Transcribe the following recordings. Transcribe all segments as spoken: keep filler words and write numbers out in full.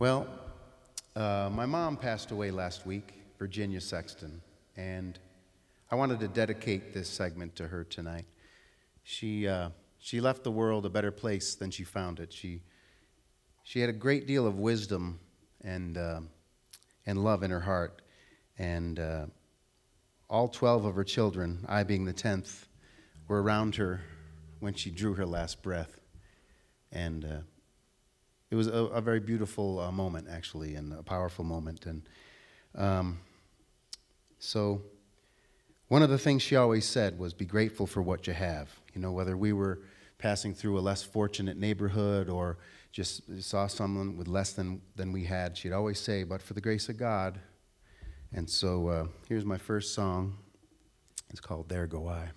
Well, uh, my mom passed away last week, Virginia Sexton, and I wanted to dedicate this segment to her tonight. She, uh, she left the world a better place than she found it. She, she had a great deal of wisdom and, uh, and love in her heart, and uh, all twelve of her children, I being the tenth, were around her when she drew her last breath. And uh, it was a, a very beautiful uh, moment, actually, and a powerful moment. And um, so one of the things she always said was, be grateful for what you have. You know, whether we were passing through a less fortunate neighborhood or just saw someone with less than, than we had, she'd always say, but for the grace of God. And so uh, here's my first song. It's called There Go I.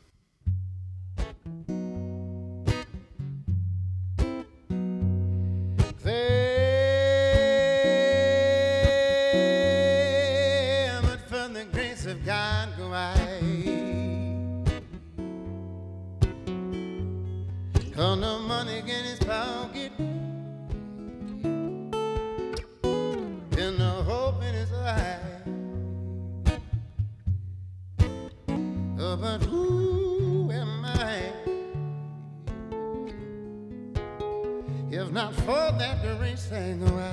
There, but from the grace of God go I. Cause no money in his pocket, and no hope in his eye. But who am I, if not for that grace I go I?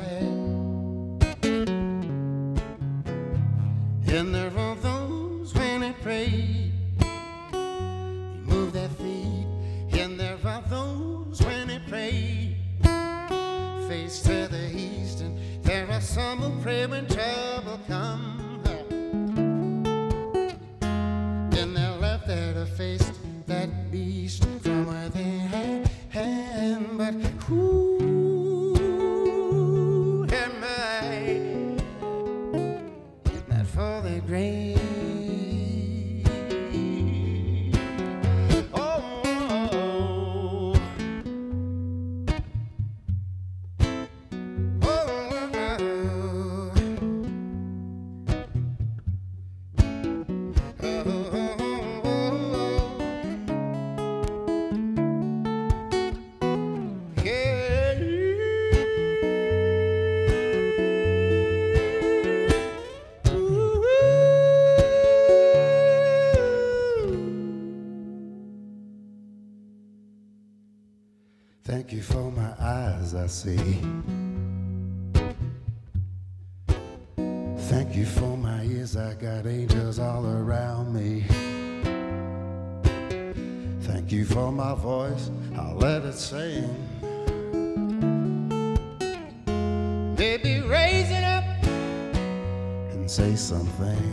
And there are those when I pray, they move their feet. And there are those when I pray, face to the east. And there are some who pray when trouble comes. Faced that beast from where they had him, but who am I? If not for the grace. Thank you for my eyes I see. Thank you for my ears, I got angels all around me. Thank you for my voice, I'll let it sing. Baby, raise it up and say something.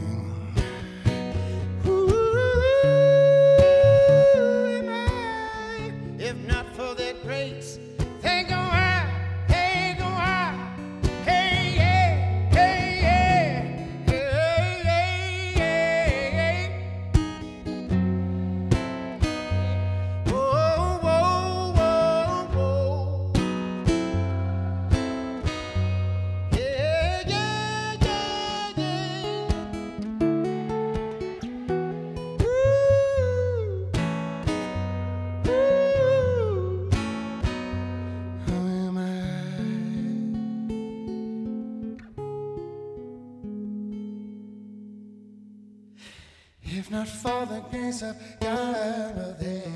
If not for the grace of God, well then,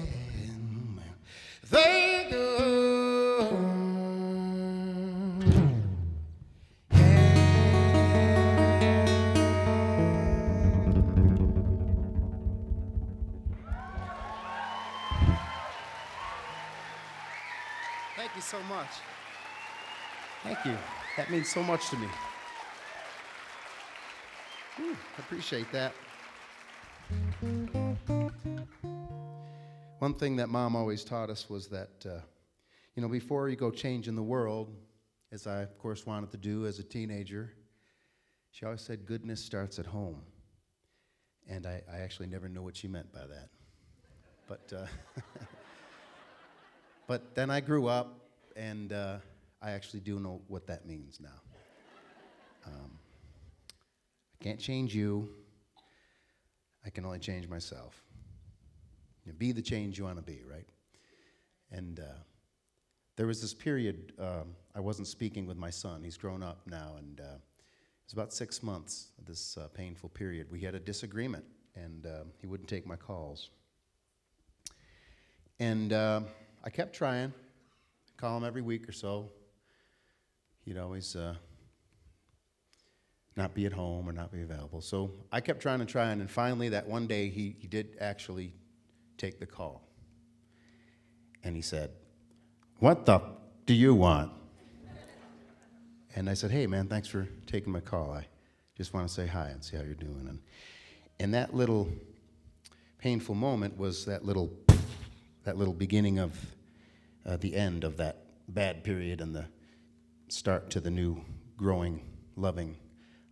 there go I. Thank you so much. Thank you. That means so much to me. Ooh, I appreciate that. One thing that Mom always taught us was that, uh, you know, before you go changing the world, as I, of course, wanted to do as a teenager, she always said, goodness starts at home. And I, I actually never knew what she meant by that. But, uh, but then I grew up, and uh, I actually do know what that means now. Um, I can't change you. I can only change myself. You know, be the change you want to be, right? And uh, there was this period um, I wasn't speaking with my son. He's grown up now, and uh, it was about six months of this uh, painful period. We had a disagreement, and uh, he wouldn't take my calls. And uh, I kept trying. Call him every week or so. He'd always uh, not be at home or not be available. So I kept trying and trying, and finally that one day he, he did actually take the call. And he said, "What the f do you want?" And I said, "Hey man, thanks for taking my call. I just want to say hi and see how you're doing." And, and that little painful moment was that little, that little beginning of uh, the end of that bad period and the start to the new, growing, loving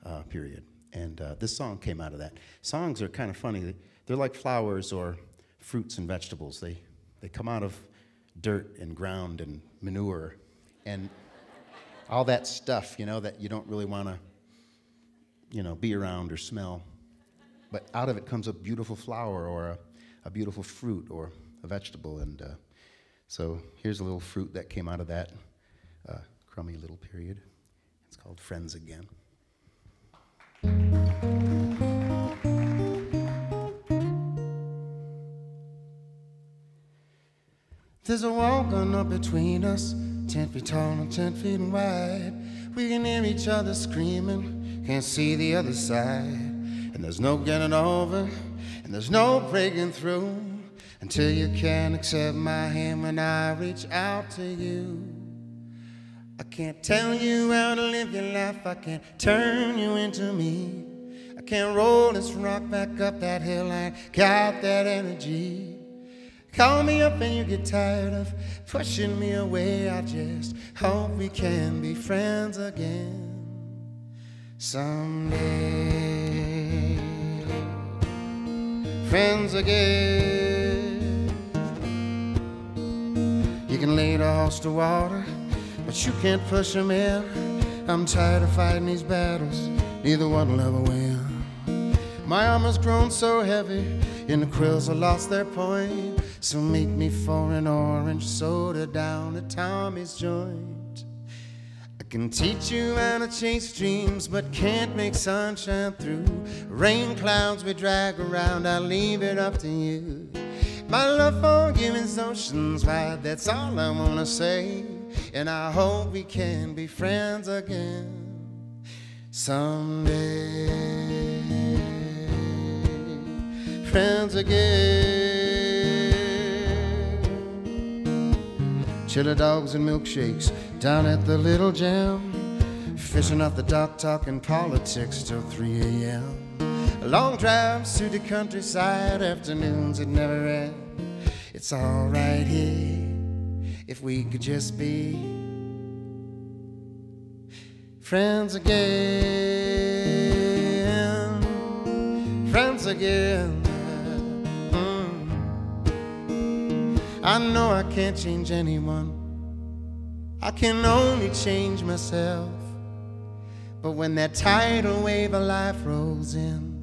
uh, period. And uh, this song came out of that. Songs are kind of funny. They're like flowers or fruits and vegetables. They, they come out of dirt and ground and manure and all that stuff, you know, that you don't really want to, you know, be around or smell. But out of it comes a beautiful flower or a, a beautiful fruit or a vegetable. And uh, so here's a little fruit that came out of that uh, crummy little period. It's called Friends Again. There's a wall going up between us, ten feet tall and ten feet wide. We can hear each other screaming, can't see the other side. And there's no getting over, and there's no breaking through, until you can accept my hand when I reach out to you. I can't tell you how to live your life, I can't turn you into me. I can't roll this rock back up that hill, I got that energy. Call me up and you get tired of pushing me away. I just hope we can be friends again someday. Friends again. You can lead a horse to water, but you can't push him in. I'm tired of fighting these battles, neither one will ever win. My arm has grown so heavy, and the quills have lost their point. So meet me for an orange soda down at Tommy's Joint. I can teach you how to chase dreams, but can't make sunshine through. Rain clouds we drag around, I leave it up to you. My love for you is oceans wide, that's all I wanna say. And I hope we can be friends again someday. Friends again. Chili dogs and milkshakes down at the little jam. Fishing off the dock, talking politics till three A M Long drives through the countryside, afternoons that never end. It's all right here if we could just be friends again. Friends again. I know I can't change anyone, I can only change myself. But when that tidal wave of life rolls in,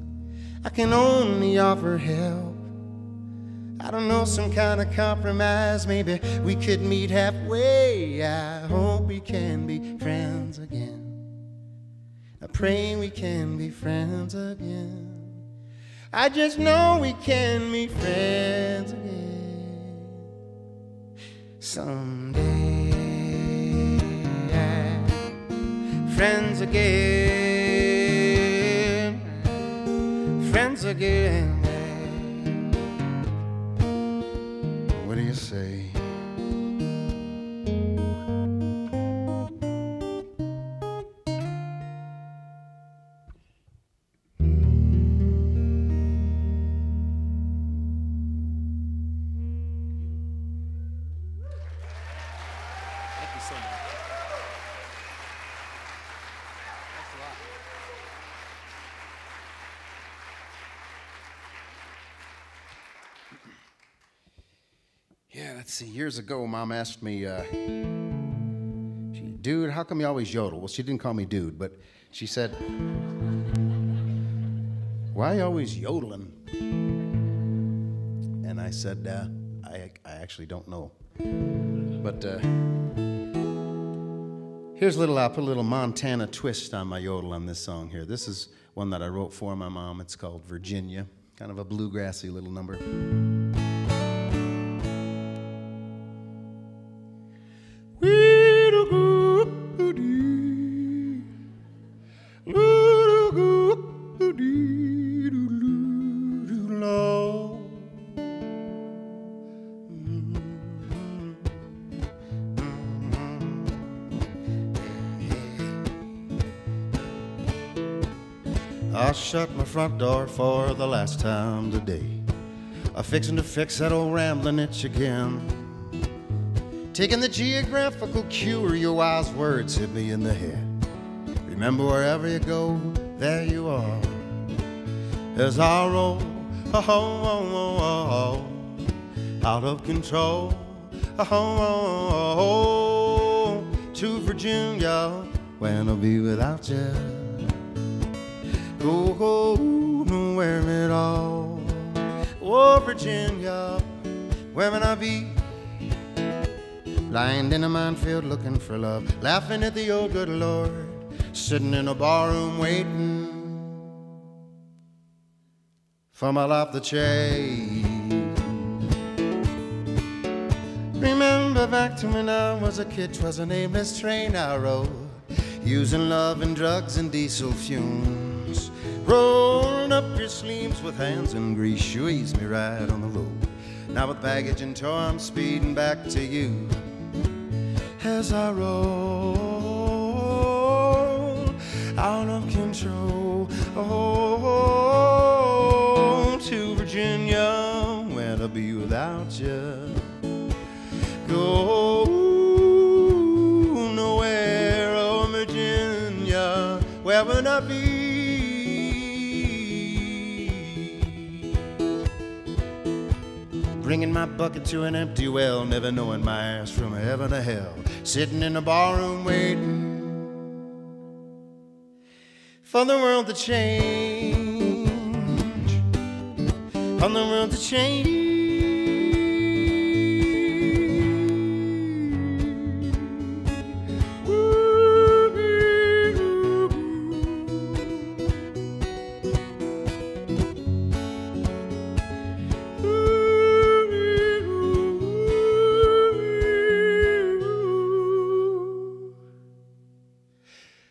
I can only offer help. I don't know, some kind of compromise, maybe we could meet halfway. I hope we can be friends again. I pray we can be friends again. I just know we can be friends again someday, yeah. Friends again, friends again. What do you say? See, years ago, Mom asked me, uh, she, "Dude, how come you always yodel?" Well, she didn't call me dude, but she said, "Why are you always yodeling?" And I said, uh, I, I actually don't know. But uh, Here's a little, I'll put a little Montana twist on my yodel on this song here. This is one that I wrote for my mom. It's called Virginia. Kind of a bluegrassy little number. I shut my front door for the last time today. I'm fixing to fix that old rambling itch again. Taking the geographical cue where your wise words hit me in the head. Remember wherever you go, there you are. As I roll, oh, oh, oh, oh, out of control, oh, oh, oh, oh, to Virginia, when I'll be without you. Go, go, nowhere at all. Oh, Virginia, where would I be? Lying in a minefield looking for love, laughing at the old good Lord, sitting in a barroom waiting for my life to change. Remember back to when I was a kid, 'twas a nameless train I rode, using love and drugs and diesel fumes. Rolling up your sleeves with hands and grease, you ease me right on the road. Now with baggage and tow, I'm speeding back to you. As I roll out of control, oh, to Virginia, where I'll be without you. Go nowhere, oh Virginia, where would I be? Bringing my bucket to an empty well, never knowing my ass from heaven to hell, sitting in a barroom waiting for the world to change, for the world to change.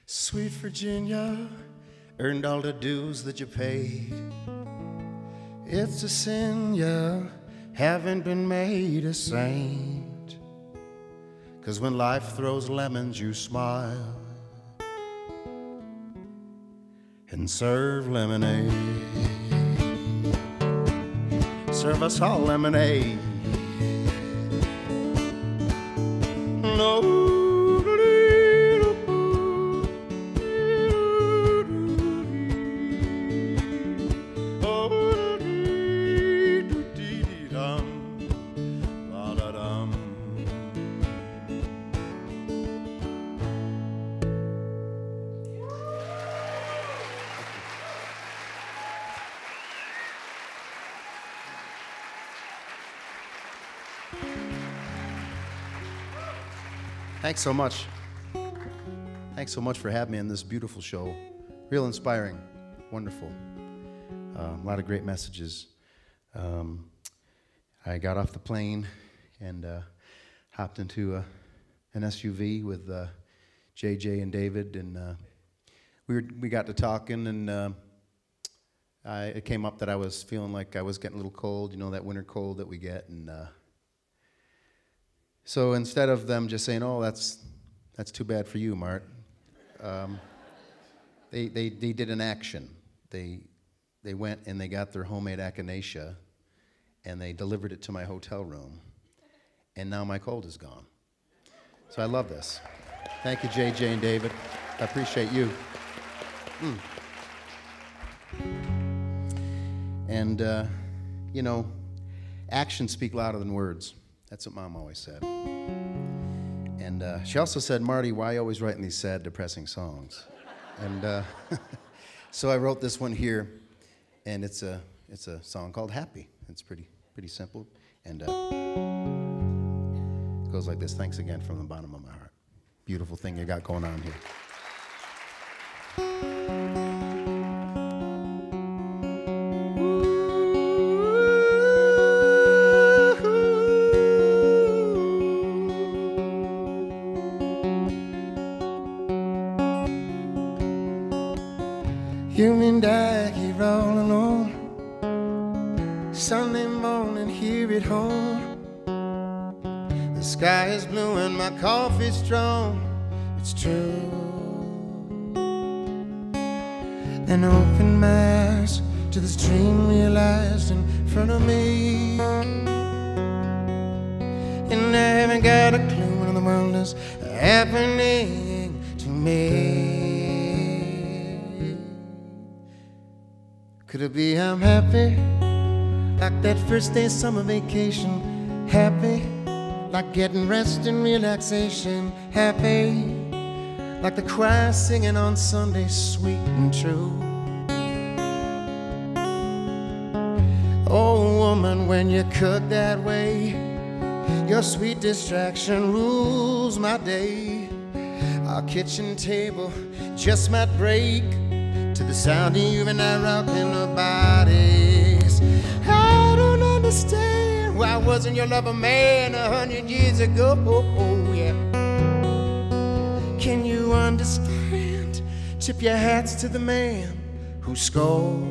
Sweet Virginia, earned all the dues that you paid. It's a sin you haven't been made a saint, 'cause when life throws lemons, you smile and serve lemonade. Serve us all lemonade. No. Thanks so much. Thanks so much for having me in this beautiful show. Real inspiring, wonderful. Um, a lot of great messages. Um, I got off the plane and uh, hopped into a, an S U V with uh, J J and David, and uh, we were, we got to talking, and uh, I, it came up that I was feeling like I was getting a little cold, you know, that winter cold that we get, and. Uh, So instead of them just saying, oh, that's, that's too bad for you, Mart, um, they, they, they did an action. They, they went and they got their homemade echinacea, and they delivered it to my hotel room, and now my cold is gone. So I love this. Thank you, J J and David. I appreciate you. Mm. And, uh, you know, actions speak louder than words. That's what Mom always said. And uh, she also said, Marty, why are you always writing these sad, depressing songs? And uh, so I wrote this one here, and it's a, it's a song called Happy. It's pretty, pretty simple, and uh, it goes like this. Thanks again from the bottom of my heart. beautiful thing you got going on here. First day summer vacation, happy, like getting rest and relaxation, happy, like the choir singing on Sunday, sweet and true. Oh woman, when you cook that way, your sweet distraction rules my day. Our kitchen table just might break to the sound of you and I rocking the bodies. Understand why wasn't your lover man a hundred years ago? Oh, oh, yeah. Can you understand? Tip your hats to the man who scored.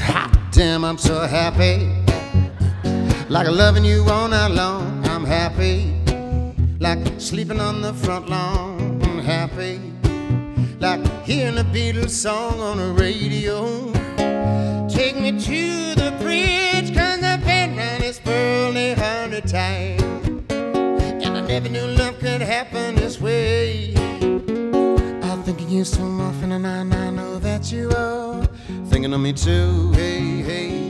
Hot damn, I'm so happy. Like loving you all night long, I'm happy. Like sleeping on the front lawn, happy. Like hearing a Beatles song on the radio. Take me to the bridge, 'cause I've been round this world a hundred times, and I never knew love could happen this way. I think of you so often, and I, and I know that you are thinking of me too, hey, hey.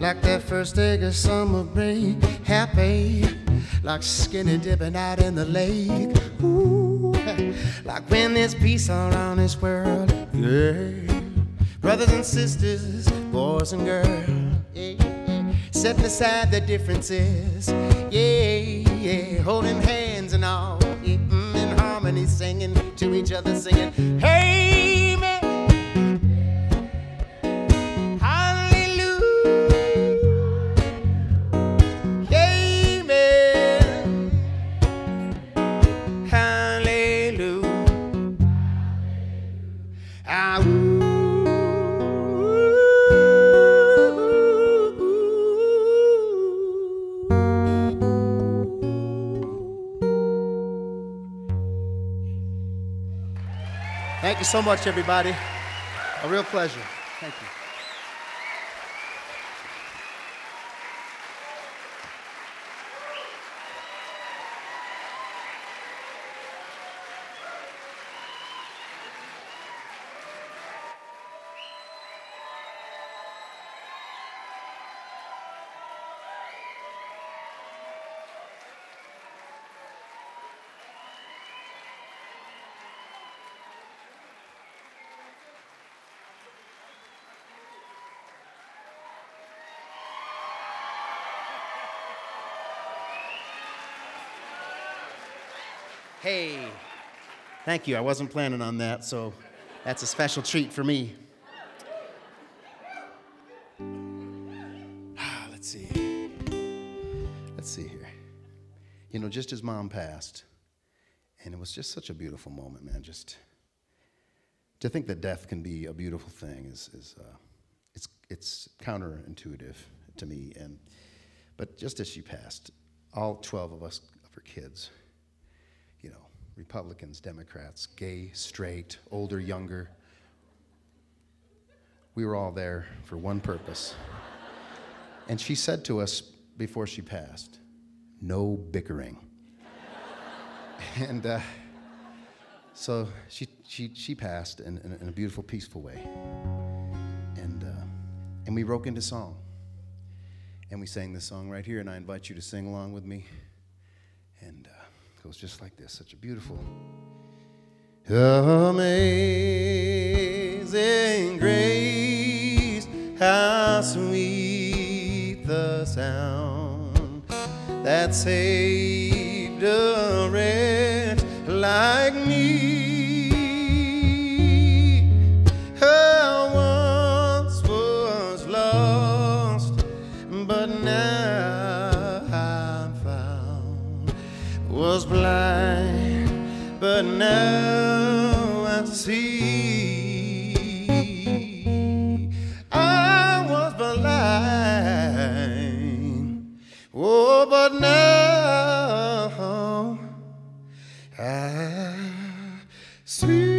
Like that first day of summer break, happy. Like skinny dipping out in the lake. Ooh. Like when there's peace around this world, yeah. Brothers and sisters, boys and girls, yeah. Setting aside the differences, yeah, yeah. Holding hands and all, yeah. Mm, in harmony, singing to each other, singing, hey man. Thank you so much, everybody. A real pleasure. Thank you. Hey, thank you. I wasn't planning on that, so that's a special treat for me. Let's see. Let's see here. You know, just as Mom passed, and it was just such a beautiful moment, man. Just to think that death can be a beautiful thing is, is uh, it's, it's counterintuitive to me. And, but just as she passed, all twelve of us, of her kids, you know, Republicans, Democrats, gay, straight, older, younger. We were all there for one purpose. And she said to us before she passed, "No bickering." And uh, So she she she passed in, in, in a beautiful, peaceful way. And, uh, and we broke into song. And we sang this song right here, and I invite you to sing along with me. And uh, it goes just like this, such a beautiful. Amazing grace, how sweet the sound that saved a wretch like me. I once was lost, but now I'm found. Was blind, but now see, I was blind, oh, but now I see.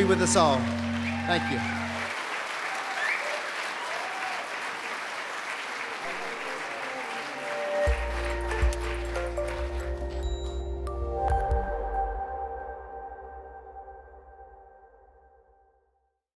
With us all. Thank you.